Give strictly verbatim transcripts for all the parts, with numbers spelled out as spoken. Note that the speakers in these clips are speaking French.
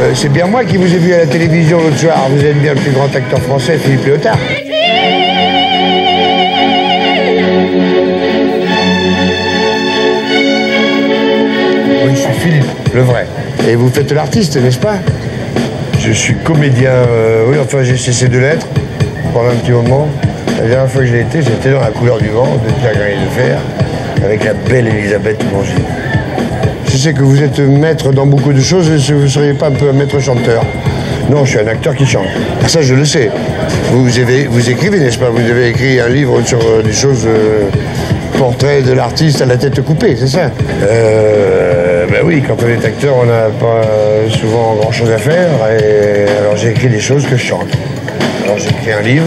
Euh, c'est bien moi qui vous ai vu à la télévision l'autre soir. Vous êtes bien le plus grand acteur français, Philippe Léotard. Oui, je suis Philippe, le vrai. Et vous faites l'artiste, n'est-ce pas? Je suis comédien, euh, oui, enfin j'ai cessé de l'être pendant un petit moment. La dernière fois que je l'ai été, j'étais dans La Couleur du Vent, de La Grille de Fer, avec la belle Elisabeth Manger. Je sais que vous êtes maître dans beaucoup de choses, et vous ne seriez pas un peu un maître chanteur? Non, je suis un acteur qui chante. Ça, je le sais. Vous, avez, vous écrivez, n'est-ce pas? Vous avez écrit un livre sur euh, des choses... Euh, portrait de l'artiste à la tête coupée, c'est ça? Euh... Ben oui, quand on est acteur, on n'a pas souvent grand-chose à faire, et alors j'ai écrit des choses que je chante. Alors j'ai écrit un livre,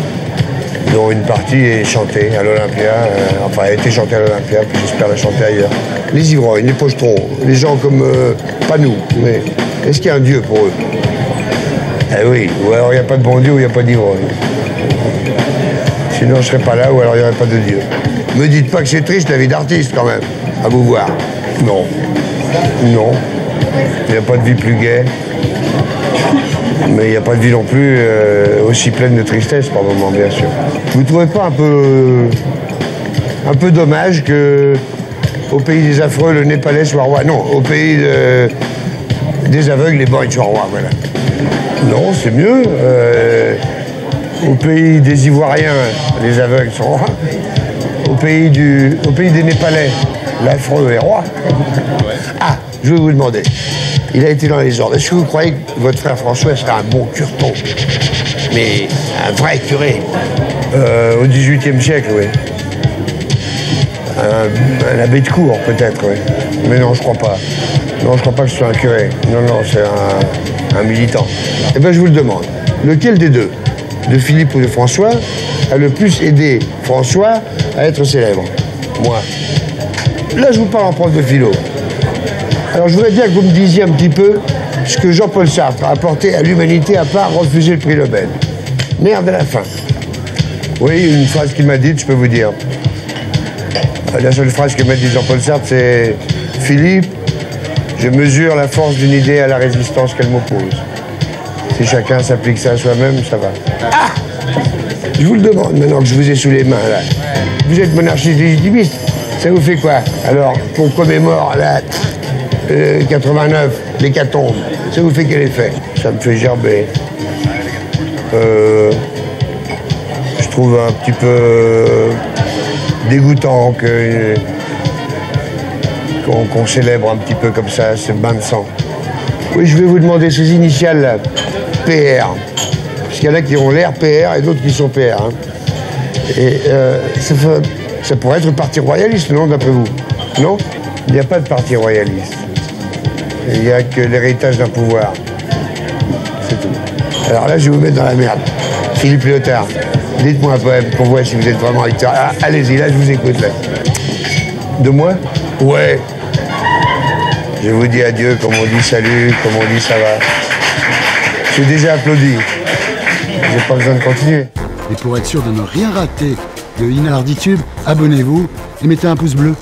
dont une partie est chantée à l'Olympia, euh, enfin a été chantée à l'Olympia, puis j'espère la chanter ailleurs. Les ivrognes, les pochetrons, les gens comme... Euh, pas nous, mais... Est-ce qu'il y a un Dieu pour eux? Eh oui, ou alors il n'y a pas de bon Dieu, ou il n'y a pas d'ivrogne. Sinon, je ne serais pas là, ou alors il n'y aurait pas de Dieu. Me dites pas que c'est triste la vie d'artiste quand même, à vous voir. Non. Non. Il n'y a pas de vie plus gaie. Mais il n'y a pas de vie non plus euh, aussi pleine de tristesse par moment, bien sûr. Vous ne trouvez pas un peu... un peu dommage que au pays des affreux, le Népalais soit roi? Non, au pays de, des aveugles, les borgnes soient rois, voilà. Non, c'est mieux. Euh, au pays des Ivoiriens, les aveugles sont rois. Au pays, du, au pays des Népalais, l'affreux est roi. Ah, je vais vous demander, il a été dans les ordres. Est-ce que vous croyez que votre frère François serait un bon cureton? Mais un vrai curé? euh, Au dix-huitième siècle, oui. Un, un abbé de cour, peut-être, oui. Mais non, je crois pas. Non, je crois pas que ce soit un curé. Non, non, c'est un, un militant. Eh bien, je vous le demande. Lequel des deux, de Philippe ou de François, a le plus aidé François à être célèbre? Moi. Là, je vous parle en prof de philo. Alors, je voudrais bien que vous me disiez un petit peu ce que Jean-Paul Sartre a apporté à l'humanité à part refuser le prix Nobel. Merde à la fin. Oui, une phrase qu'il m'a dite, je peux vous dire. La seule phrase que m'a dit Jean-Paul Sartre, c'est « Philippe, je mesure la force d'une idée à la résistance qu'elle m'oppose. » Si chacun s'applique ça à soi-même, ça va. Ah! Je vous le demande maintenant que je vous ai sous les mains, là. Vous êtes monarchiste légitimiste, ça vous fait quoi? Alors, qu'on commémore la euh, quatre-vingt-neuf, l'hécatombe, ça vous fait quel effet? Ça me fait gerber. Euh, je trouve un petit peu dégoûtant que, qu'on qu'on célèbre un petit peu comme ça, ce bain de sang. Oui, je vais vous demander ces initiales, là. P R. Parce qu'il y en a qui ont l'air P R et d'autres qui sont P R. Hein. Et euh, ça, ça pourrait être le parti royaliste, non, d'après vous? Non? Il n'y a pas de parti royaliste. Il n'y a que l'héritage d'un pouvoir. C'est tout. Alors là, je vais vous mettre dans la merde. Philippe Léotard, dites-moi un poème qu'on voit si vous êtes vraiment acteur. Ah, allez-y, là, je vous écoute, là. De moi? Ouais. Je vous dis adieu, comme on dit salut, comme on dit ça va. Je suis déjà applaudi. J'ai pas besoin de continuer. Et pour être sûr de ne rien rater de Inarditube, abonnez-vous et mettez un pouce bleu.